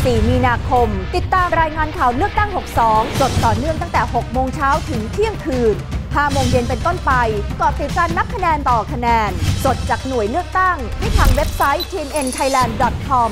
24 มีนาคมติดตามรายงานข่าวเลือกตั้ง 62 สดต่อเนื่องตั้งแต่ 6 โมงเช้าถึงเที่ยงคืน 5 โมงเย็นเป็นต้นไปเกาะติดการนับคะแนนต่อคะแนนสดจากหน่วยเลือกตั้งที่ทางเว็บไซต์ TNNThailand.com